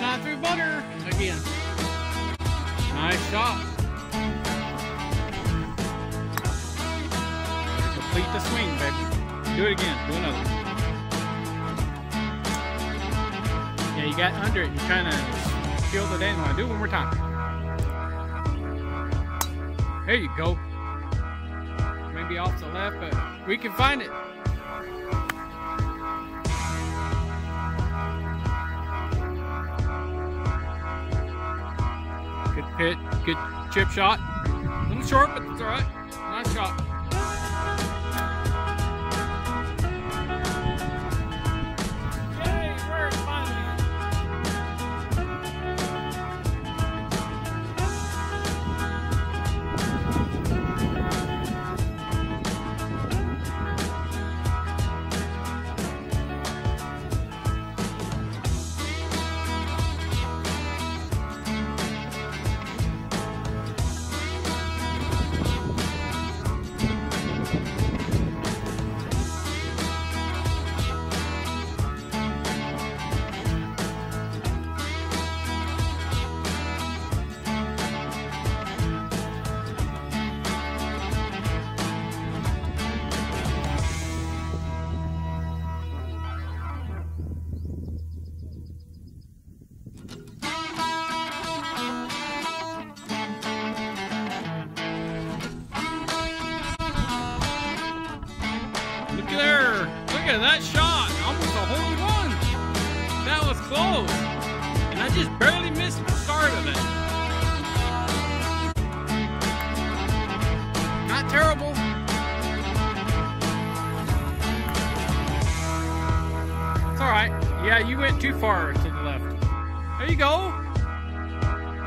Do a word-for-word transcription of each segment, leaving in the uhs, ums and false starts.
Knock on through bugger again. Nice shot. Complete the swing, baby. Do it again. Do another. Yeah, you got under it. You kind of killed the dandelion. Do it one more time. There you go. Maybe off the left, but we can find it. Hit, good chip shot. A little short, but it's all right. Nice shot. Yay, we're Look at that shot, almost a hole in one. That was close, and I just barely missed the start of it. Not terrible. It's all right. Yeah, you went too far to the left. There you go.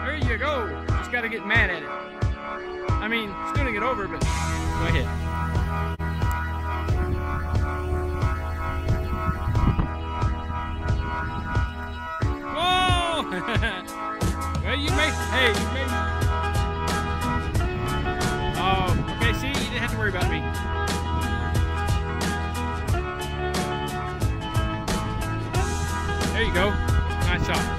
There you go. Just got to get mad at it. I mean, it's going to get over, but go ahead. Well, you may, hey, you may. Oh, okay, see, you didn't have to worry about me. There you go. Nice shot.